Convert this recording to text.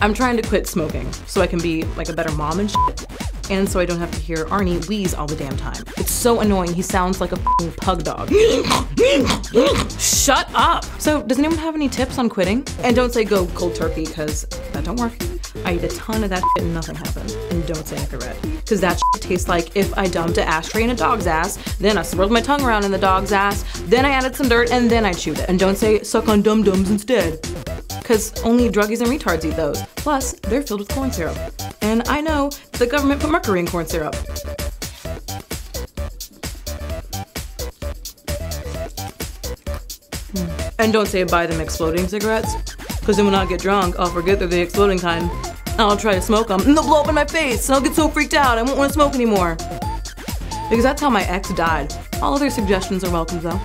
I'm trying to quit smoking so I can be like a better mom and shit, and so I don't have to hear Arnie wheeze all the damn time. It's so annoying. He sounds like a fucking pug dog. Shut up. So does anyone have any tips on quitting? And don't say go cold turkey, because that don't work. I eat a ton of that shit and nothing happened. And don't say infrared, because that shit tastes like if I dumped an ashtray in a dog's ass, then I swirled my tongue around in the dog's ass, then I added some dirt, and then I chewed it. And don't say suck on dum-dums instead, because only druggies and retards eat those. Plus, they're filled with corn syrup. And I know the government put mercury in corn syrup. And don't say buy them exploding cigarettes, because then when I get drunk, I'll forget they're the exploding kind. I'll try to smoke them, and they'll blow up in my face, and I'll get so freaked out I won't want to smoke anymore. Because that's how my ex died. All other suggestions are welcome, though.